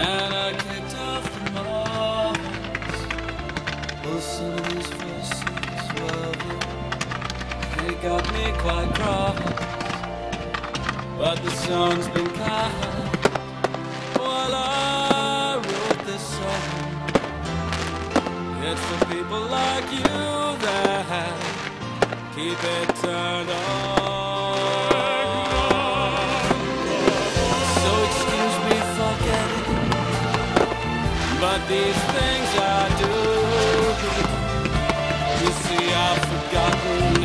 And I kicked off the miles. Listen to these voices, well, they got me quite cross. But the song's been kind while I wrote this song. It's for people like you that keep it turned on. But these things I do, you see, I've forgotten.